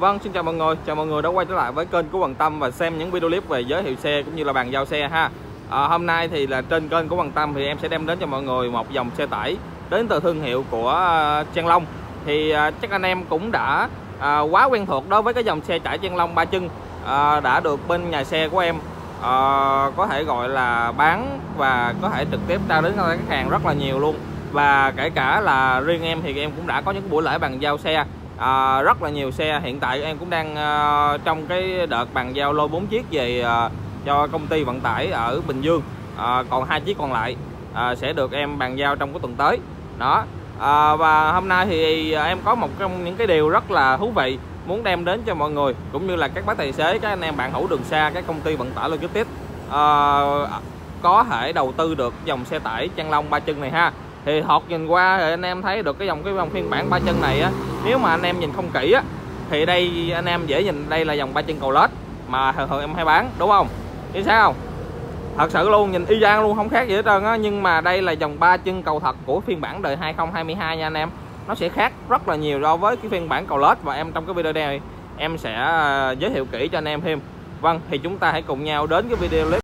Vâng, xin chào mọi người. Chào mọi người đã quay trở lại với kênh của Hoàng Tâm và xem những video clip về giới thiệu xe cũng như là bàn giao xe ha. Hôm nay thì là trên kênh của Hoàng Tâm thì em sẽ đem đến cho mọi người một dòng xe tải đến từ thương hiệu của Chenglong. Thì chắc anh em cũng đã quá quen thuộc đối với cái dòng xe tải Chenglong 3 chân đã được bên nhà xe của em có thể gọi là bán và có thể trực tiếp trao đến cho khách hàng rất là nhiều luôn. Và kể cả là riêng em thì em cũng đã có những buổi lễ bàn giao xe rất là nhiều xe. Hiện tại em cũng đang trong cái đợt bàn giao lô 4 chiếc về cho công ty vận tải ở Bình Dương. Còn 2 chiếc còn lại sẽ được em bàn giao trong cái tuần tới đó. Và hôm nay thì em có một trong những cái điều rất là thú vị muốn đem đến cho mọi người cũng như là các bác tài xế, các anh em bạn hữu đường xa, các công ty vận tải logistics có thể đầu tư được dòng xe tải Chenglong 3 chân này ha. Thì thọt nhìn qua thì anh em thấy được cái dòng phiên bản 3 chân này á, nếu mà anh em nhìn không kỹ á thì đây anh em dễ nhìn đây là dòng 3 chân cầu lết mà thường em hay bán, đúng không? Chứ sao không? Thật sự luôn, nhìn y chang luôn, không khác gì hết trơn á, nhưng mà đây là dòng 3 chân cầu thật của phiên bản đời 2022 nha anh em. Nó sẽ khác rất là nhiều so với cái phiên bản cầu lết và em trong cái video này em sẽ giới thiệu kỹ cho anh em thêm. Vâng, thì chúng ta hãy cùng nhau đến cái video clip.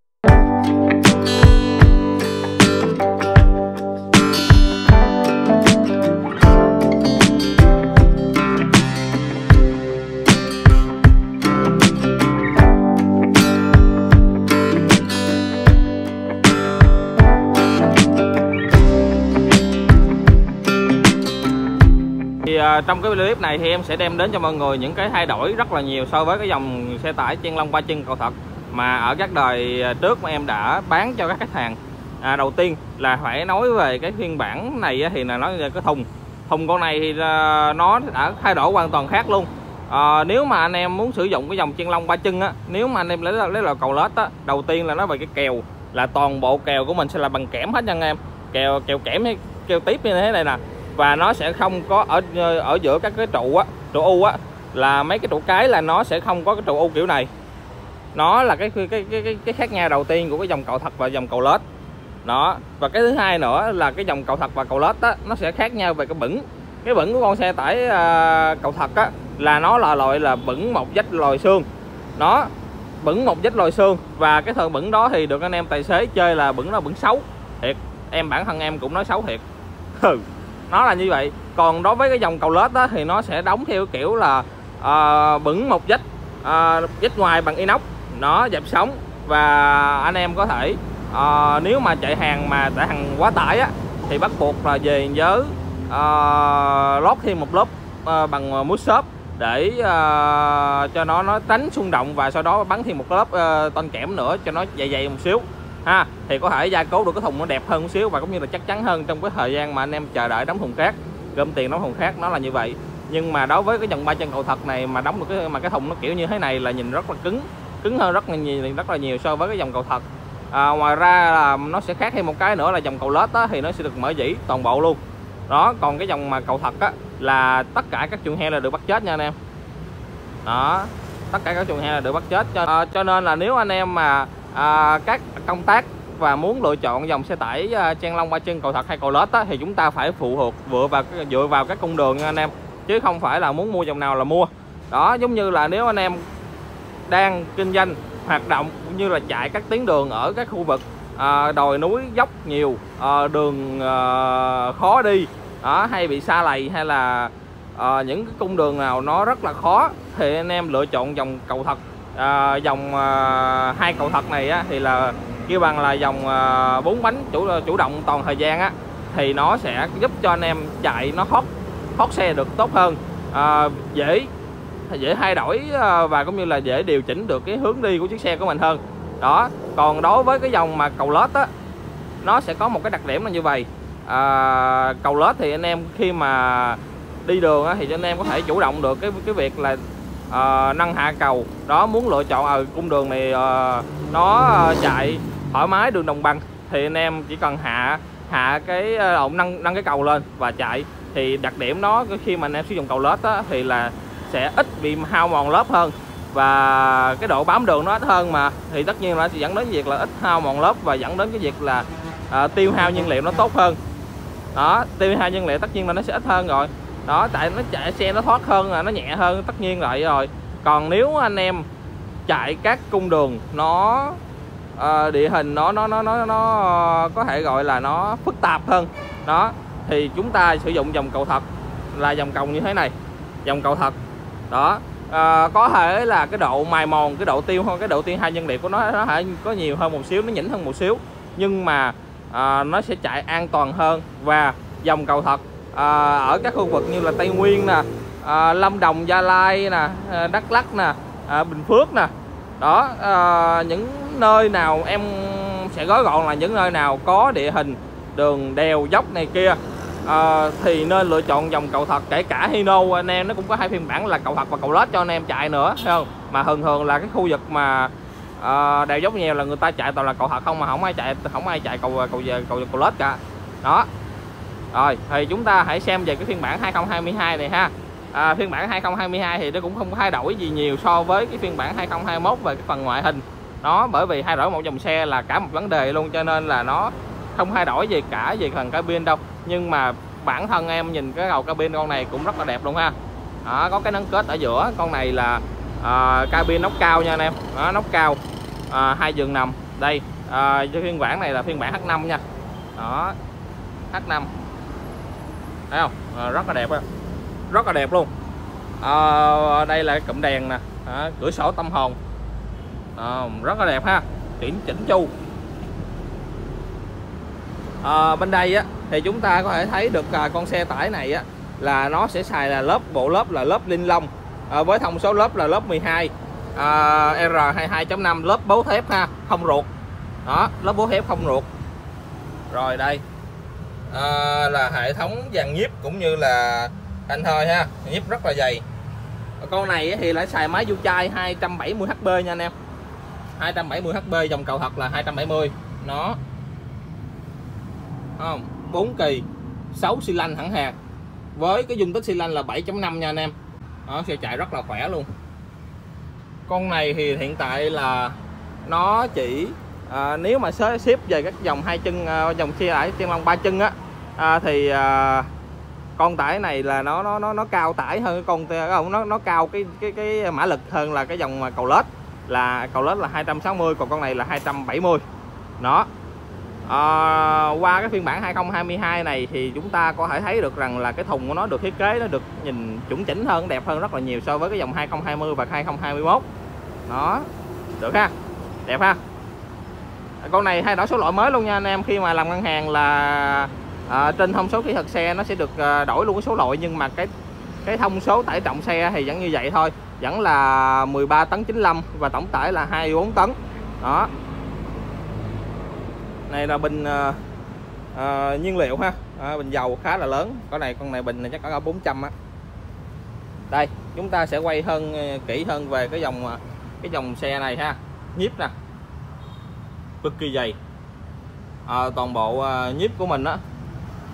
Trong cái clip này thì em sẽ đem đến cho mọi người những cái thay đổi rất là nhiều so với cái dòng xe tải Chenglong 3 chân cầu thật mà ở các đời trước mà em đã bán cho các khách hàng. Đầu tiên là phải nói về cái phiên bản này thì là nó về cái thùng con này thì nó đã thay đổi hoàn toàn khác luôn. Nếu mà anh em muốn sử dụng cái dòng Chenglong 3 chân á, nếu mà anh em lấy cầu lết á, đầu tiên là nói về cái kèo, là toàn bộ kèo của mình sẽ là bằng kẽm hết nha anh em, kèo kẽm hay kèo tiếp như thế này nè. Và nó sẽ không có ở giữa các cái trụ á, trụ U á, là mấy cái trụ cái là nó sẽ không có cái trụ U kiểu này. Nó là cái khác nhau đầu tiên của cái dòng cầu thật và dòng cầu lết. Đó, và cái thứ hai nữa là cái dòng cầu thật và cầu lết á nó sẽ khác nhau về cái bửng. Cái bửng của con xe tải cầu thật á là nó là loại là bửng một vách lồi xương. Nó bửng một vách lồi xương và cái thời bửng đó thì được anh em tài xế chơi là bửng nó bửng xấu thiệt. Em bản thân em cũng nói xấu thiệt. Nó là như vậy. Còn đối với cái dòng cầu lết á, thì nó sẽ đóng theo kiểu là bửng một vách, vách ngoài bằng inox, nó dẹp sóng. Và anh em có thể nếu mà chạy hàng mà tại hàng quá tải á, thì bắt buộc là về nhớ lót thêm một lớp bằng mút xốp để cho nó tránh xung động, và sau đó bắn thêm một lớp ton kẽm nữa cho nó dày một xíu ha, thì có thể gia cố được cái thùng nó đẹp hơn một xíu và cũng như là chắc chắn hơn trong cái thời gian mà anh em chờ đợi đóng thùng khác, gom tiền đóng thùng khác, nó là như vậy. Nhưng mà đối với cái dòng 3 chân cầu thật này mà đóng được cái thùng nó kiểu như thế này là nhìn rất là cứng hơn rất là nhiều so với cái dòng cầu thật. Ngoài ra là nó sẽ khác thêm một cái nữa là dòng cầu lết á, thì nó sẽ được mở dĩ toàn bộ luôn đó. Còn cái dòng mà cầu thật á, là tất cả các chuồng heo là được bắt chết nha anh em. Đó, tất cả các chuồng heo là được bắt chết cho nên là nếu anh em mà các công tác và muốn lựa chọn dòng xe tải Chenglong 3 chân cầu thật hay cầu lết á, thì chúng ta phải dựa vào các cung đường anh em, chứ không phải là muốn mua dòng nào là mua. Đó, giống như là nếu anh em đang kinh doanh hoạt động cũng như là chạy các tuyến đường ở các khu vực đồi núi dốc nhiều, đường khó đi đó, hay bị sa lầy, hay là những cái cung đường nào nó rất là khó, thì anh em lựa chọn dòng cầu thật. Dòng hai cầu thật này á, thì là kêu bằng là dòng 4 bánh chủ động toàn thời gian á, thì nó sẽ giúp cho anh em chạy nó hot xe được tốt hơn, dễ thay đổi và cũng như là dễ điều chỉnh được cái hướng đi của chiếc xe của mình hơn đó. Còn đối với cái dòng mà cầu lết á, nó sẽ có một cái đặc điểm là như vậy. Cầu lết thì anh em khi mà đi đường á, thì anh em có thể chủ động được cái việc là nâng hạ cầu đó. Muốn lựa chọn ở cung đường này nó chạy thoải mái, đường đồng bằng, thì anh em chỉ cần hạ cái nâng cái cầu lên và chạy. Thì đặc điểm nó khi mà anh em sử dụng cầu lết á, thì là sẽ ít bị hao mòn lớp hơn và cái độ bám đường nó ít hơn mà, thì tất nhiên là sẽ dẫn đến việc là ít hao mòn lớp và dẫn đến cái việc là tiêu hao nhiên liệu nó tốt hơn đó. Tiêu hao nhiên liệu tất nhiên là nó sẽ ít hơn rồi. đó, tại nó chạy xe nó thoát hơn, là nó nhẹ hơn tất nhiên lại rồi. Còn nếu anh em chạy các cung đường nó địa hình nó có thể gọi là nó phức tạp hơn đó, thì chúng ta sử dụng dòng cầu thật, là dòng cầu như thế này, dòng cầu thật đó. Có thể là cái độ mài mòn, cái độ tiêu hơn, cái độ tiêu hai nhân điệp của nó có nhiều hơn một xíu, nó nhỉnh hơn một xíu, nhưng mà nó sẽ chạy an toàn hơn. Và dòng cầu thật ở các khu vực như là Tây Nguyên nè, Lâm Đồng, Gia Lai nè, Đắk Lắk nè, Bình Phước nè đó, những nơi nào em sẽ gói gọn là những nơi nào có địa hình đường đèo dốc này kia thì nên lựa chọn dòng cầu thật. Kể cả Hino anh em nó cũng có hai phiên bản là cầu thật và cầu lết cho anh em chạy nữa, thấy không? Mà thường thường là cái khu vực mà đèo dốc nhiều là người ta chạy toàn là cầu thật không, mà không ai chạy cầu lết cả đó. Rồi thì chúng ta hãy xem về cái phiên bản 2022 này ha. Phiên bản 2022 thì nó cũng không có thay đổi gì nhiều so với cái phiên bản 2021 về cái phần ngoại hình nó, bởi vì thay đổi một dòng xe là cả một vấn đề luôn, cho nên là nó không thay đổi gì cả về phần cabin đâu. Nhưng mà bản thân em nhìn cái đầu cabin con này cũng rất là đẹp luôn ha. Đó, có cái nấng kết ở giữa, con này là cabin nóc cao nha anh em, đó, nóc cao, hai giường nằm đây. Phiên bản này là phiên bản H5 nha, đó H5, thấy không? Rất là đẹp đó. Rất là đẹp luôn. Đây là cụm đèn nè, cửa sổ tâm hồn, rất là đẹp ha, chỉnh chu. Bên đây á, thì chúng ta có thể thấy được con xe tải này á, là nó sẽ xài là lớp Linh Long, với thông số lớp là lớp 12 R22.5, lớp bố thép ha, không ruột đó, lớp bố thép không ruột. Rồi đây là hệ thống dàn nhíp cũng như là anh hơi ha, nhíp rất là dày. Con này thì lại xài máy Vô Chai 270 HP nha anh em, 270 HP, dòng cầu thật là 270 nó, không 4 kỳ 6 xi lanh hẳn hàng, với cái dung tích xi lanh là 7.5 nha anh em. Nó sẽ chạy rất là khỏe luôn. Con này thì hiện tại là nó chỉ nếu mà ship về các dòng hai chân, dòng xe tải Chenglong 3 chân á, thì con tải này là nó cao tải hơn con, không, nó cao cái mã lực hơn là cái dòng cầu lết, là cầu lết là 260, còn con này là 270 nó. Qua cái phiên bản 2022 này thì chúng ta có thể thấy được rằng là cái thùng của nó được thiết kế, nó được nhìn chuẩn chỉnh hơn, đẹp hơn rất là nhiều so với cái dòng 2020 và 2021 đó, được ha, đẹp ha. Con này thay đổi số loại mới luôn nha anh em, khi mà làm ngân hàng là trên thông số kỹ thuật xe nó sẽ được đổi luôn cái số loại, nhưng mà cái thông số tải trọng xe thì vẫn như vậy thôi, vẫn là 13 tấn 95 và tổng tải là 24 tấn đó. Này là bình nhiên liệu ha, bình dầu khá là lớn. Con này bình này chắc có 400 á. Đây, chúng ta sẽ quay kỹ hơn về cái dòng xe này ha. Nhíp nè, cực kỳ dày. Toàn bộ nhíp của mình á.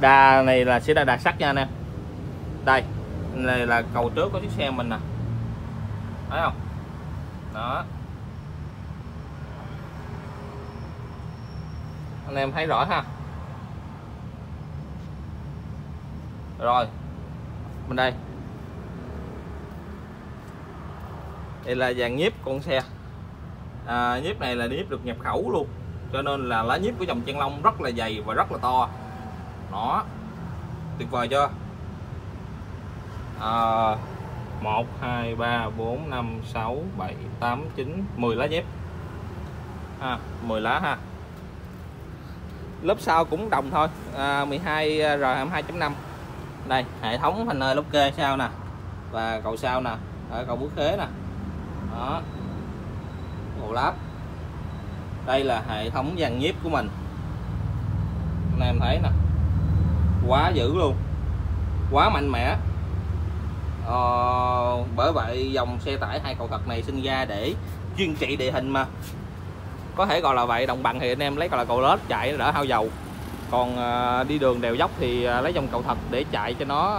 Đà này là sẽ là đà sắt nha anh em. Đây, này là cầu trước của chiếc xe mình nè. Thấy không? Đó. Anh em thấy rõ ha. Rồi bên đây, đây là dàn nhíp con xe. Nhíp này là nhíp được nhập khẩu luôn, cho nên là lá nhíp của dòng Chenglong rất là dày và rất là to. Nó tuyệt vời chưa? 1, 2, 3, 4, 5, 6, 7, 8, 9, 10 lá nhíp ha, 10 lá ha. Lớp sau cũng đồng thôi, 12R22.5. Đây, hệ thống thành nơi lốc kê sau nè, và cầu sau nè, cầu búi khế nè. Đó, cầu láp. Đây là hệ thống dàn nhíp của mình, anh em thấy nè, quá dữ luôn, quá mạnh mẽ. Bởi vậy dòng xe tải hai cầu thật này sinh ra để chuyên trị địa hình mà, có thể gọi là vậy. Đồng bằng thì anh em lấy gọi là cầu lết chạy đỡ hao dầu, còn đi đường đèo dốc thì lấy dòng cầu thật để chạy cho nó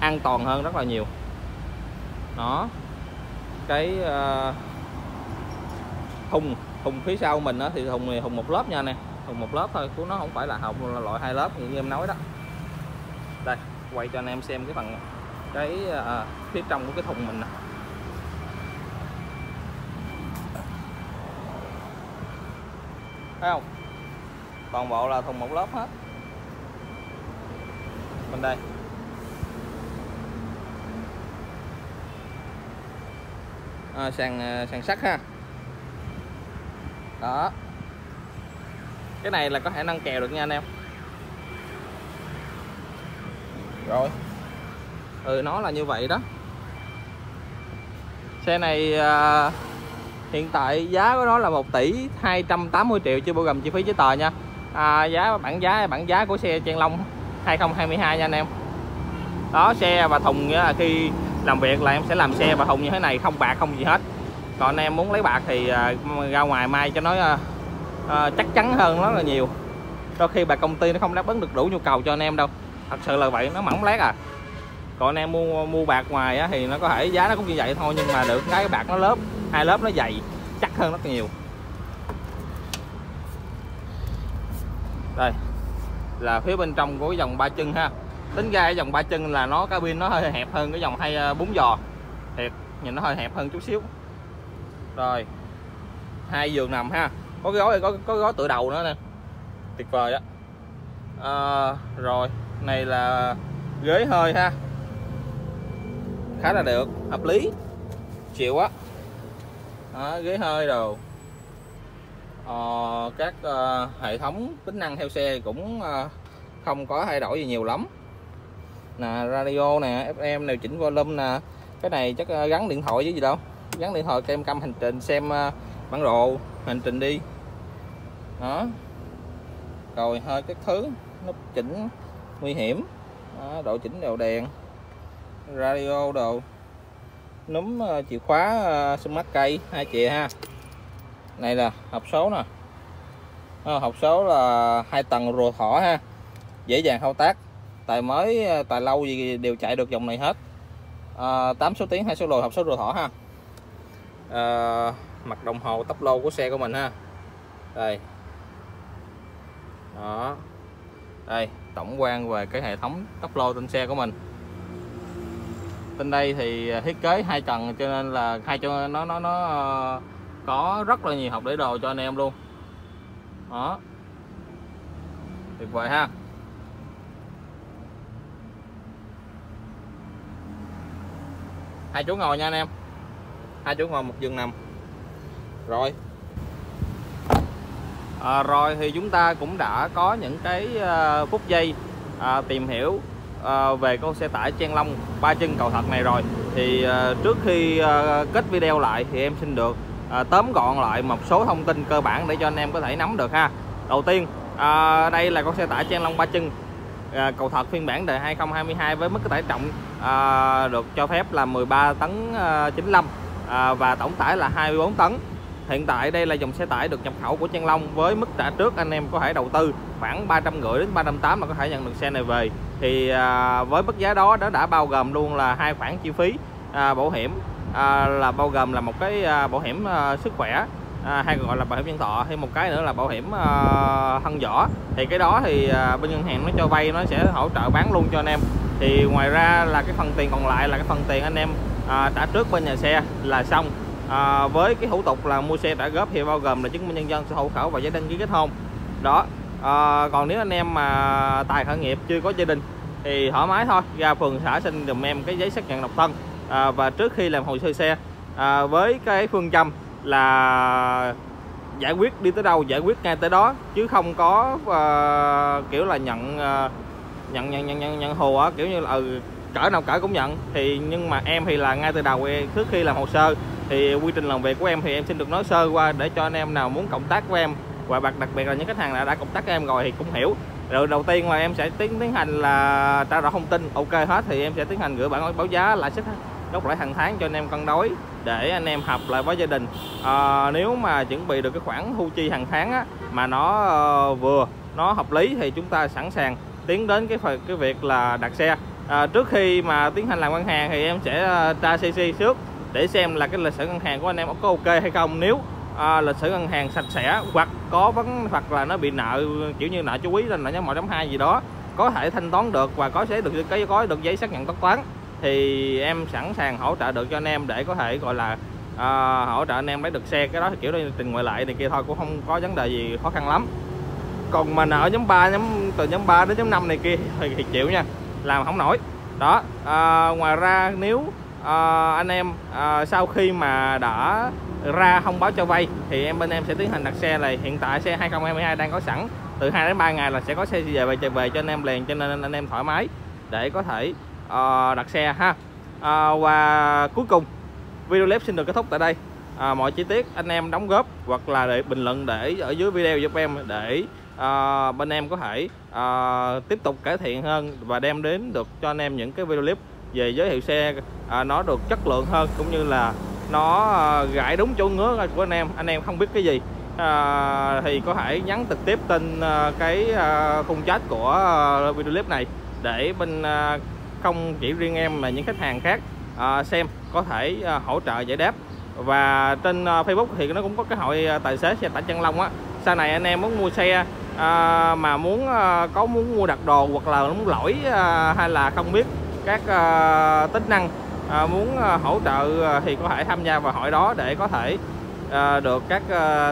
an toàn hơn rất là nhiều. Nó cái thùng phía sau mình đó, thì thùng một lớp nha anh em, thùng một lớp thôi, của nó không phải là loại hai lớp như em nói đó. Đây, quay cho anh em xem cái phần cái phía trong của cái thùng mình nè. Thấy không? Toàn bộ là thùng một lớp hết. Bên đây sàn sắt ha. Đó, cái này là có thể nâng kèo được nha anh em. Rồi, nó là như vậy đó. Xe này hiện tại giá của nó là 1 tỷ 280 triệu chưa bao gồm chi phí giấy tờ nha. Giá bản giá của xe Chenglong 2022 nha anh em. Đó, xe và thùng nghĩa là khi làm việc là em sẽ làm xe và thùng như thế này, không bạc không gì hết. Còn anh em muốn lấy bạc thì ra ngoài may cho nó chắc chắn hơn rất là nhiều. Đôi khi bà công ty nó không đáp ứng được đủ nhu cầu cho anh em đâu, thật sự là vậy, nó mỏng lét à. Còn anh em mua bạc ngoài á, thì nó có thể giá nó cũng như vậy thôi, nhưng mà được cái bạc nó lớp, hai lớp nó dày chắc hơn rất nhiều. Đây là phía bên trong của cái dòng 3 chân ha. Tính ra cái dòng 3 chân là nó cabin nó hơi hẹp hơn cái dòng 4 giò thiệt, nhìn nó hơi hẹp hơn chút xíu. Rồi, 2 giường nằm ha, có cái gói, có gói tựa đầu nữa nè, tuyệt vời đó. Rồi này là ghế hơi ha, khá là được, hợp lý chịu á. Ghế hơi đồ. Các hệ thống tính năng theo xe cũng không có thay đổi gì nhiều lắm nè, radio nè, FM điều chỉnh volume nè. Cái này chắc gắn điện thoại với gì đâu, gắn điện thoại cam hành trình, xem bản đồ hành trình đi đó. Rồi hơi các thứ nút chỉnh nguy hiểm đó, độ chỉnh đầu đèn, radio đồ, núm chìa khóa smart key 2 chìa ha. Này là hộp số nè, hộp số là 2 tầng rùa thỏ ha, dễ dàng thao tác, tài mới tài lâu gì đều chạy được dòng này hết. 8 số tiến, 2 số lùi, hộp số rùa thỏ ha. Mặt đồng hồ tắp lô của xe của mình ha. Đây đó, đây tổng quan về cái hệ thống tắp lô trên xe của mình. Bên đây thì thiết kế 2 tầng cho nên là nó có rất là nhiều hộp để đồ cho anh em luôn đó, tuyệt vời ha. Hai chỗ ngồi nha anh em, 2 chỗ ngồi 1 giường nằm. Rồi rồi thì chúng ta cũng đã có những cái phút giây tìm hiểu về con xe tải Chenglong 3 chân cầu thật này rồi. Thì trước khi kết video lại thì em xin được tóm gọn lại một số thông tin cơ bản để cho anh em có thể nắm được ha. Đầu tiên, đây là con xe tải Chenglong 3 chân cầu thật phiên bản đời 2022 với mức tải trọng được cho phép là 13 tấn 95 và tổng tải là 24 tấn. Hiện tại đây là dòng xe tải được nhập khẩu của Chenglong với mức trả trước anh em có thể đầu tư khoảng 350 đến 380 là có thể nhận được xe này về. Thì với mức giá đó đã bao gồm luôn là 2 khoản chi phí bảo hiểm, là bao gồm là một cái bảo hiểm sức khỏe hay gọi là bảo hiểm nhân thọ, hay một cái nữa là bảo hiểm thân vỏ. Thì cái đó thì bên ngân hàng nó cho vay nó sẽ hỗ trợ bán luôn cho anh em. Thì ngoài ra là cái phần tiền còn lại là cái phần tiền anh em trả trước bên nhà xe là xong. Với cái thủ tục là mua xe trả góp thì bao gồm là chứng minh nhân dân, sổ hộ khẩu và giấy đăng ký kết hôn đó. Còn nếu anh em mà tài khởi nghiệp chưa có gia đình thì thoải mái thôi, ra phường xã xin dùm em cái giấy xác nhận độc thân và trước khi làm hồ sơ xe với cái phương châm là giải quyết đi tới đâu giải quyết ngay tới đó, chứ không có kiểu là nhận hồ kiểu như là cỡ nào cỡ cũng nhận. Thì nhưng mà em thì là ngay từ đầu trước khi làm hồ sơ thì quy trình làm việc của em thì em xin được nói sơ qua để cho anh em nào muốn cộng tác với em, và đặc biệt là những khách hàng đã cộng tác với em rồi thì cũng hiểu. Rồi đầu tiên là em sẽ tiến hành là trao đổi thông tin, ok hết thì em sẽ tiến hành gửi bản báo giá lãi suất gốc lãi hàng tháng cho anh em cân đối để anh em hợp lại với gia đình. Nếu mà chuẩn bị được cái khoản thu chi hàng tháng á, mà nó vừa nó hợp lý thì chúng ta sẵn sàng tiến đến cái việc là đặt xe. Trước khi mà tiến hành làm ngân hàng thì em sẽ tra CIC trước để xem là cái lịch sử ngân hàng của anh em có ok hay không. Nếu lịch sử ngân hàng sạch sẽ hoặc có vấn hoặc là nó bị nợ kiểu như nợ chú quý là nợ nhóm 1.2 gì đó, có thể thanh toán được và có sẽ được cái gói được giấy xác nhận tất toán. thì em sẵn sàng hỗ trợ được cho anh em để có thể gọi là hỗ trợ anh em lấy được xe. Cái đó thì kiểu tình ngoại lệ này kia thôi, cũng không có vấn đề gì khó khăn lắm. Còn mình ở nhóm 3, từ nhóm 3 đến nhóm 5 này kia thì chịu nha, làm không nổi đó. Ngoài ra nếu anh em sau khi mà đã ra thông báo cho vay thì bên em sẽ tiến hành đặt xe này. Hiện tại xe 2022 đang có sẵn, từ 2 đến 3 ngày là sẽ có xe về cho anh em liền, cho nên anh em thoải mái để có thể đặt xe ha. Và cuối cùng video clip xin được kết thúc tại đây. Mọi chi tiết anh em đóng góp hoặc là để bình luận để ở dưới video giúp em, để bên em có thể tiếp tục cải thiện hơn và đem đến được cho anh em những cái video clip về giới thiệu xe nó được chất lượng hơn, cũng như là nó gãi đúng chỗ ngứa của anh em. Anh em không biết cái gì thì có thể nhắn trực tiếp tên cái khung chat của video clip này, để bên không chỉ riêng em mà những khách hàng khác xem có thể hỗ trợ giải đáp. Và trên Facebook thì nó cũng có cái hội tài xế xe tải Chenglong á. Sau này anh em muốn mua xe mà muốn muốn mua đặt đồ, hoặc là muốn lỗi hay là không biết các tính năng muốn hỗ trợ thì có thể tham gia vào hội đó để có thể được các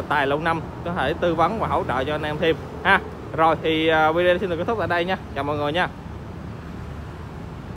tài lâu năm có thể tư vấn và hỗ trợ cho anh em thêm ha. Rồi thì video xin được kết thúc tại đây nha. Chào mọi người nha.